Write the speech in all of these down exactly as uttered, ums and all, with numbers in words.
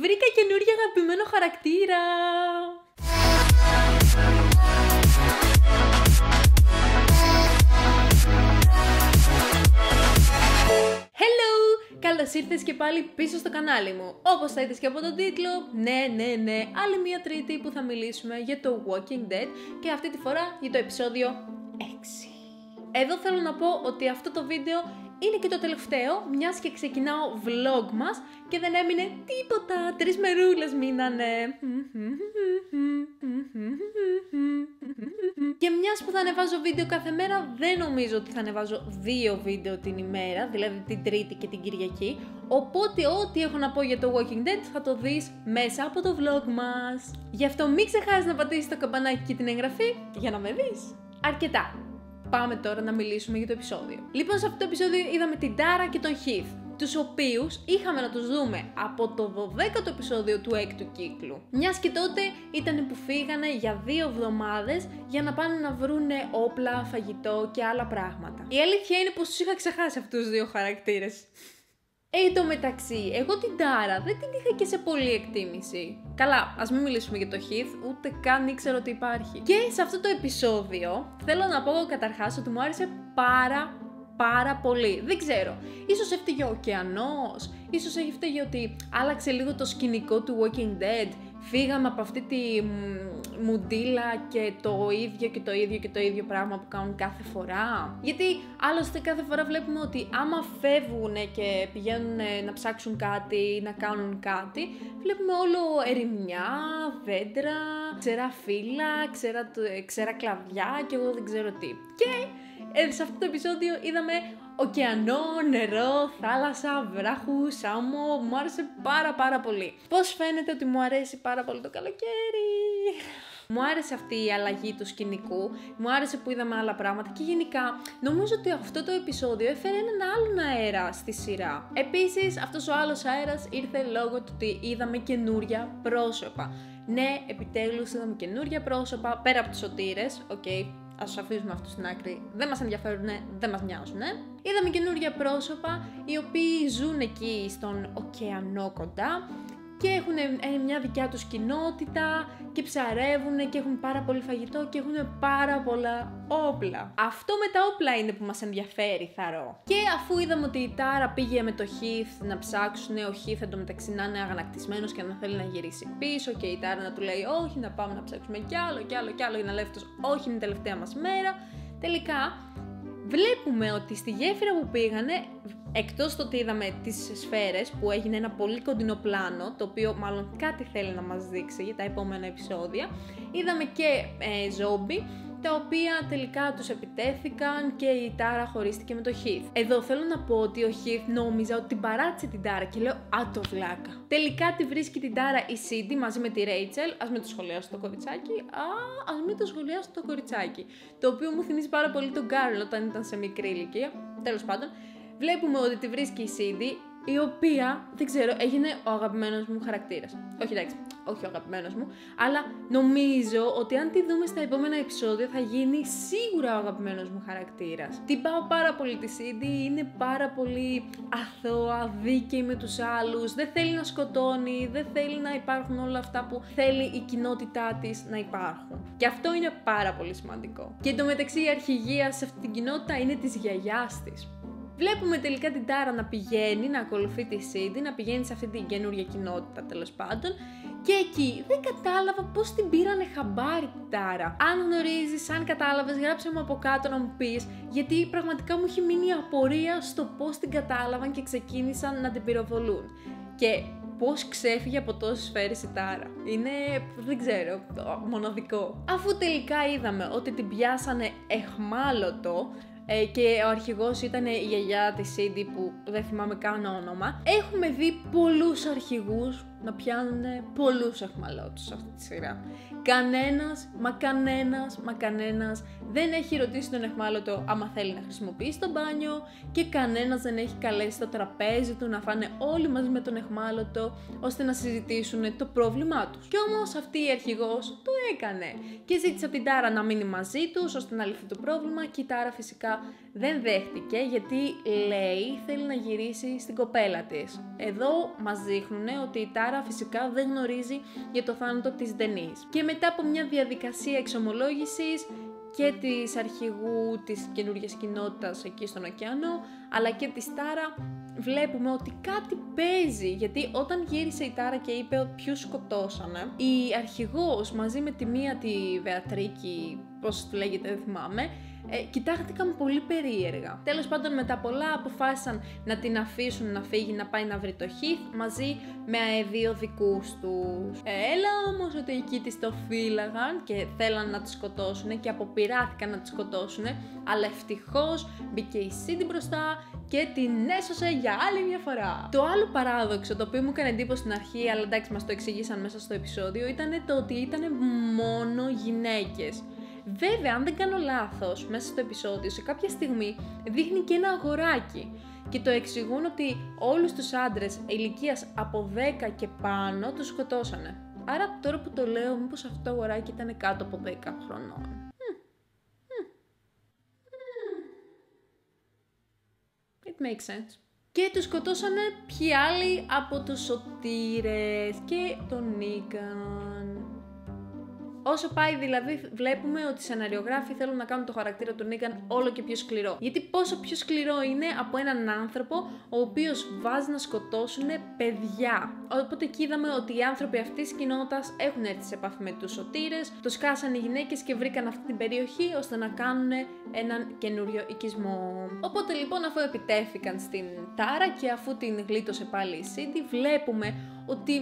Βρήκα καινούργιο αγαπημένο χαρακτήρα! Hello! Καλώς ήρθες και πάλι πίσω στο κανάλι μου. Όπως θα είδες και από τον τίτλο, ναι, ναι, ναι, άλλη μία Τρίτη που θα μιλήσουμε για το Walking Dead και αυτή τη φορά για το επεισόδιο έξι. Εδώ θέλω να πω ότι αυτό το βίντεο είναι και το τελευταίο, μιας και ξεκινάω vlog μας και δεν έμεινε τίποτα, τρεις μερούλες μείνανε. Και μιας που θα ανεβάζω βίντεο κάθε μέρα, δεν νομίζω ότι θα ανεβάζω δύο βίντεο την ημέρα, δηλαδή την Τρίτη και την Κυριακή, οπότε ό,τι έχω να πω για το Walking Dead θα το δεις μέσα από το vlog μας. Γι' αυτό μην ξεχάσεις να πατήσεις το καμπανάκι και την εγγραφή για να με δεις αρκετά. Πάμε τώρα να μιλήσουμε για το επεισόδιο. Λοιπόν, σε αυτό το επεισόδιο είδαμε την Τάρα και τον Heath, τους οποίους είχαμε να τους δούμε από το δωδέκατο επεισόδιο του έκτου κύκλου. Μιας και τότε ήταν που φύγανε για δύο εβδομάδες για να πάνε να βρούνε όπλα, φαγητό και άλλα πράγματα. Η αλήθεια είναι πως τους είχα ξεχάσει αυτούς τους δύο χαρακτήρες. Εν τω μεταξύ, εγώ την Τάρα δεν την είχα και σε πολλή εκτίμηση. Καλά, ας μην μιλήσουμε για το Heath, ούτε καν ήξερα ότι υπάρχει. Και σε αυτό το επεισόδιο θέλω να πω καταρχάς ότι μου άρεσε πάρα πάρα πολύ. Δεν ξέρω, ίσως έφταιγε ο ωκεανός, ίσως έφταιγε ότι άλλαξε λίγο το σκηνικό του Walking Dead. Φύγαμε από αυτή τη μουντίλα και το ίδιο και το ίδιο και το ίδιο πράγμα που κάνουν κάθε φορά. Γιατί άλλωστε κάθε φορά βλέπουμε ότι άμα φεύγουν και πηγαίνουν να ψάξουν κάτι ή να κάνουν κάτι, βλέπουμε όλο ερημιά, δέντρα, ξερά φύλλα, ξερά, ξερά κλαδιά και εγώ δεν ξέρω τι. Και ε, σε αυτό το επεισόδιο είδαμε ωκεανό, νερό, θάλασσα, βράχους, άμμο, μου άρεσε πάρα πάρα πολύ. Πώς φαίνεται ότι μου αρέσει πάρα πολύ το καλοκαίρι. Μου άρεσε αυτή η αλλαγή του σκηνικού, μου άρεσε που είδαμε άλλα πράγματα και γενικά νομίζω ότι αυτό το επεισόδιο έφερε έναν άλλον αέρα στη σειρά. Επίσης αυτός ο άλλος αέρας ήρθε λόγω του ότι είδαμε καινούρια πρόσωπα. Ναι, επιτέλους είδαμε καινούρια πρόσωπα πέρα από τους σωτήρες, οκ. Okay. Ας τους αφήσουμε αυτούς στην άκρη, δεν μας ενδιαφέρουνε, δεν μας νοιάζουνε. Είδαμε καινούργια πρόσωπα, οι οποίοι ζουν εκεί στον ωκεανό κοντά και έχουν μια δικιά τους κοινότητα και ψαρεύουν και έχουν πάρα πολύ φαγητό και έχουν πάρα πολλά όπλα. Αυτό με τα όπλα είναι που μας ενδιαφέρει, θαρώ. Και αφού είδαμε ότι η Τάρα πήγε με το Heath να ψάξουν, ο Heath εντωμεταξύ να είναι αγανακτισμένος και να θέλει να γυρίσει πίσω και η Τάρα να του λέει όχι, να πάμε να ψάξουμε κι άλλο κι άλλο κι άλλο για να λέει αυτός, όχι, είναι η τελευταία μας μέρα. Τελικά βλέπουμε ότι στη γέφυρα που πήγανε, εκτός το ότι είδαμε τις σφαίρες που έγινε ένα πολύ κοντινό πλάνο, το οποίο μάλλον κάτι θέλει να μας δείξει για τα επόμενα επεισόδια, είδαμε και ε, ζόμπι, τα οποία τελικά τους επιτέθηκαν και η Τάρα χωρίστηκε με το Heath. Εδώ θέλω να πω ότι ο Heath νόμιζα ότι την παράτησε την Τάρα και λέω «Α, το βλάκα». Τελικά τη βρίσκει την Τάρα η Cindy μαζί με τη Rachel, ας μην το σχολιάσω το κοριτσάκι, α, ας μην το σχολιάσω το κοριτσάκι, το οποίο μου θυμίζει πάρα πολύ τον Γκάρλ όταν ήταν σε μικρή ηλικία, τέλος πάντων. Βλέπουμε ότι τη βρίσκει η Cindy, η οποία, δεν ξέρω, έγινε ο αγαπημένος μου χαρακτήρας. Όχι εντάξει, όχι ο αγαπημένος μου, αλλά νομίζω ότι αν τη δούμε στα επόμενα επεισόδια θα γίνει σίγουρα ο αγαπημένος μου χαρακτήρας. Την πάω πάρα πολύ τη Cindy, είναι πάρα πολύ αθώα, δίκαιη με τους άλλους, δεν θέλει να σκοτώνει, δεν θέλει να υπάρχουν όλα αυτά που θέλει η κοινότητά της να υπάρχουν. Και αυτό είναι πάρα πολύ σημαντικό. Και εντωμεταξύ η αρχηγία σε αυτή την κοινότητα είναι της γιαγιάς της. Βλέπουμε τελικά την Τάρα να πηγαίνει, να ακολουθεί τη Cindy, να πηγαίνει σε αυτή την καινούργια κοινότητα τέλος πάντων. Και εκεί δεν κατάλαβα πώς την πήρανε χαμπάρι την Τάρα. Αν γνωρίζεις, αν κατάλαβες, γράψε μου από κάτω να μου πεις, γιατί πραγματικά μου έχει μείνει απορία στο πώς την κατάλαβαν και ξεκίνησαν να την πυροβολούν. Και πώς ξέφυγε από τόσες σφαίρες η Τάρα. Είναι, δεν ξέρω, μοναδικό. Αφού τελικά είδαμε ότι την πιάσανε εχμάλωτο, και ο αρχηγός ήταν η γιαγιά της Cindy που δεν θυμάμαι καν όνομα. Έχουμε δει πολλούς αρχηγούς να πιάνουν πολλούς αχμαλώτους σε αυτή τη σειρά. Κανένας, μα κανένας, μα κανένας δεν έχει ρωτήσει τον αχμάλωτο άμα θέλει να χρησιμοποιήσει το μπάνιο και κανένας δεν έχει καλέσει το τραπέζι του να φάνε όλοι μαζί με τον αχμάλωτο ώστε να συζητήσουν το πρόβλημά τους. Κι όμως αυτή η αρχηγός το έκανε και ζήτησε από την Τάρα να μείνει μαζί τους ώστε να λυθεί το πρόβλημα και η Τάρα φυσικά αλλά δεν δέχτηκε γιατί λέει θέλει να γυρίσει στην κοπέλα της. Εδώ μας δείχνουν ότι η Τάρα φυσικά δεν γνωρίζει για το θάνατο της Denise. Και μετά από μια διαδικασία εξομολόγησης και της αρχηγού της καινούργιας κοινότητας εκεί στον ωκεανό, αλλά και της Τάρα, βλέπουμε ότι κάτι παίζει, γιατί όταν γύρισε η Τάρα και είπε ποιους σκοτώσανε, η αρχηγός μαζί με τη μία τη Βεατρίκη, πώς τη λέγεται δεν θυμάμαι, ε, κοιτάχτηκαν πολύ περίεργα. Τέλος πάντων, μετά πολλά αποφάσισαν να την αφήσουν να φύγει, να πάει να βρει το Heath μαζί με δύο δικούς τους. Έλα όμως ότι εκεί τις το φύλαγαν και θέλαν να τις σκοτώσουν και αποπειράθηκαν να τις σκοτώσουν, αλλά ευτυχώς μπήκε η Cindy μπροστά και την έσωσε για άλλη μια φορά. Το άλλο παράδοξο, το οποίο μου έκανε εντύπωση στην αρχή, αλλά εντάξει μας το εξηγήσαν μέσα στο επεισόδιο, ήταν το ότι ήταν μόνο γυναίκες. Βέβαια, αν δεν κάνω λάθος, μέσα στο επεισόδιο σε κάποια στιγμή δείχνει και ένα αγοράκι και το εξηγούν ότι όλους τους άντρες ηλικίας από δέκα και πάνω τους σκοτώσανε. Άρα τώρα που το λέω, μήπως αυτό το αγοράκι ήταν κάτω από δέκα χρονών. It makes sense. Και τους σκοτώσανε ποιοι άλλοι από τους σωτήρες και τον Negan. Όσο πάει δηλαδή, βλέπουμε ότι οι σεναριογράφοι θέλουν να κάνουν το χαρακτήρα του Negan όλο και πιο σκληρό. Γιατί πόσο πιο σκληρό είναι από έναν άνθρωπο ο οποίος βάζει να σκοτώσουν παιδιά. Οπότε εκεί είδαμε ότι οι άνθρωποι αυτής της κοινότητας έχουν έρθει σε επαφή με τους σωτήρες, το σκάσανε οι γυναίκες και βρήκαν αυτή την περιοχή ώστε να κάνουν έναν καινούριο οικισμό. Οπότε λοιπόν, αφού επιτέθηκαν στην Τάρα και αφού την γλίτωσε πάλι η Cindy, βλέπουμε ότι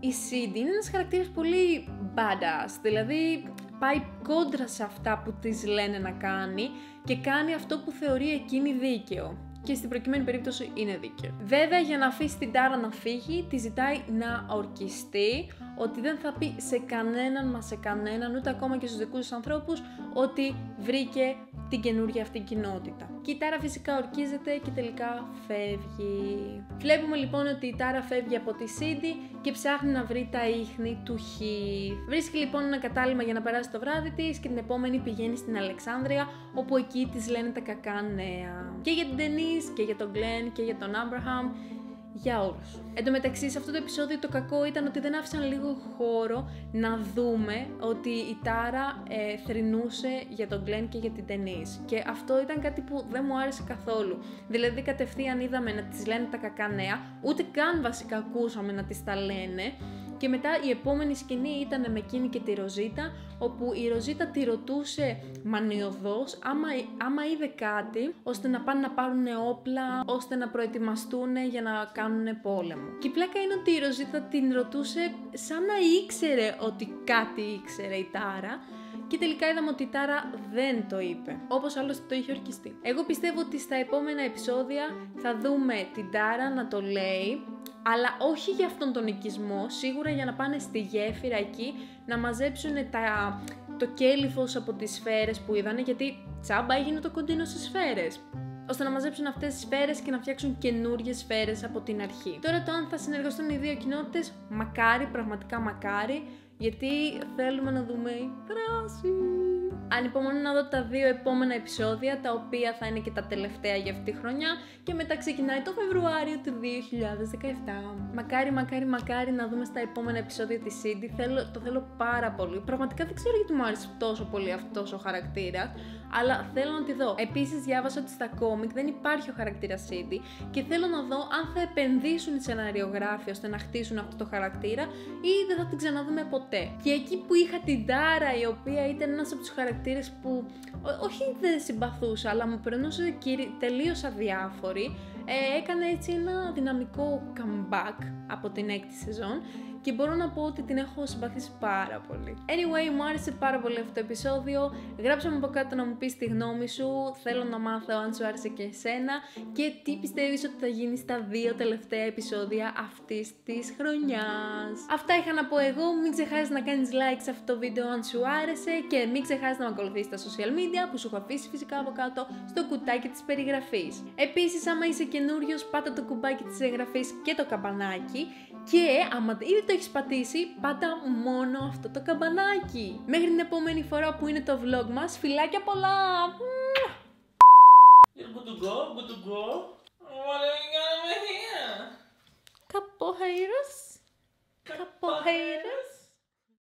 η Cindy είναι ένας χαρακτήρας πολύ badass, δηλαδή πάει κόντρα σε αυτά που της λένε να κάνει και κάνει αυτό που θεωρεί εκείνη δίκαιο. Και στην προκειμένη περίπτωση είναι δίκαιο. Βέβαια, για να αφήσει την Τάρα να φύγει, τη ζητάει να ορκιστεί ότι δεν θα πει σε κανέναν, μα σε κανέναν, ούτε ακόμα και στους δικούς τους ανθρώπους, ότι βρήκε την καινούργια αυτή κοινότητα. Και η Τάρα φυσικά ορκίζεται και τελικά φεύγει. Βλέπουμε λοιπόν ότι η Τάρα φεύγει από τη Cindy και ψάχνει να βρει τα ίχνη του Heath. Βρίσκει λοιπόν ένα κατάλημα για να περάσει το βράδυ της και την επόμενη πηγαίνει στην Αλεξάνδρεια, όπου εκεί της λένε τα κακά νέα. Και για την Denise και για τον Glenn και για τον Abraham, για όλους. Εν τω μεταξύ, σε αυτό το επεισόδιο το κακό ήταν ότι δεν άφησαν λίγο χώρο να δούμε ότι η Τάρα ε, θρηνούσε για τον Glenn και για την Denise. Και αυτό ήταν κάτι που δεν μου άρεσε καθόλου. Δηλαδή κατευθείαν είδαμε να τις λένε τα κακά νέα, ούτε καν βασικά ακούσαμε να τις τα λένε. Και μετά η επόμενη σκηνή ήταν με εκείνη και τη Ροζίτα, όπου η Ροζίτα τη ρωτούσε μανιωδώς άμα, άμα είδε κάτι, ώστε να πάνε να πάρουν όπλα, ώστε να προετοιμαστούν για να κάνουν πόλεμο. Και η πλάκα είναι ότι η Ροζίτα την ρωτούσε σαν να ήξερε ότι κάτι ήξερε η Τάρα, και τελικά είδαμε ότι η Τάρα δεν το είπε, όπως άλλωστε το είχε ορκιστεί. Εγώ πιστεύω ότι στα επόμενα επεισόδια θα δούμε την Τάρα να το λέει, αλλά όχι για αυτόν τον οικισμό, σίγουρα για να πάνε στη γέφυρα εκεί, να μαζέψουν τα, το κέλυφος από τις σφαίρες που είδανε, γιατί τσάμπα έγινε το κοντίνο στις σφαίρες, ώστε να μαζέψουν αυτές τις σφαίρες και να φτιάξουν καινούργιες σφαίρες από την αρχή. Τώρα το αν θα συνεργαστούν οι δύο κοινότητες, μακάρι, πραγματικά μακάρι, γιατί θέλουμε να δούμε δράση. Ανυπομονώ να δω τα δύο επόμενα επεισόδια, τα οποία θα είναι και τα τελευταία για αυτή τη χρονιά, και μετά ξεκινάει το Φεβρουάριο του δύο χιλιάδες δεκαεπτά. Μακάρι, μακάρι, μακάρι να δούμε στα επόμενα επεισόδια τη Cindy. Θέλω, το θέλω πάρα πολύ. Πραγματικά δεν ξέρω γιατί μου άρεσε τόσο πολύ αυτός ο χαρακτήρας, αλλά θέλω να τη δω. Επίσης, διάβασα ότι στα κόμικ δεν υπάρχει ο χαρακτήρας Cindy και θέλω να δω αν θα επενδύσουν οι σεναριογράφοι ώστε να χτίσουν αυτό το χαρακτήρα ή δεν θα την ξαναδούμε ποτέ. Και εκεί που είχα την Τάρα, η οποία ήταν ένας από τους χαρακτήρες που ό, όχι δεν συμπαθούσα, αλλά μου περνούσε τελείως αδιάφορη, ε, έκανε έτσι ένα δυναμικό comeback από την έκτη σεζόν και μπορώ να πω ότι την έχω συμπαθήσει πάρα πολύ. Anyway, μου άρεσε πάρα πολύ αυτό το επεισόδιο. Γράψε μου από κάτω να μου πεις τη γνώμη σου, θέλω να μάθω αν σου άρεσε και εσένα και τι πιστεύεις ότι θα γίνει στα δύο τελευταία επεισόδια αυτής της χρονιάς. Αυτά είχα να πω εγώ, μην ξεχάσεις να κάνεις like σε αυτό το βίντεο αν σου άρεσε και μην ξεχάσεις να με ακολουθήσεις στα social media που σου έχω αφήσει φυσικά από κάτω στο κουτάκι της περιγραφής. Επίσης, άμα είσαι καινούριος, πάτα το κουμπάκι της εγγραφής και το καμπανάκι, και άμα ήδη το έχεις πατήσει, πάτα μόνο αυτό το καμπανάκι. Μέχρι την επόμενη φορά που είναι το vlog μας, φιλάκια πολλά! You're good to go, good to go. What are you gonna do here? Capoeiras. Capoeiras.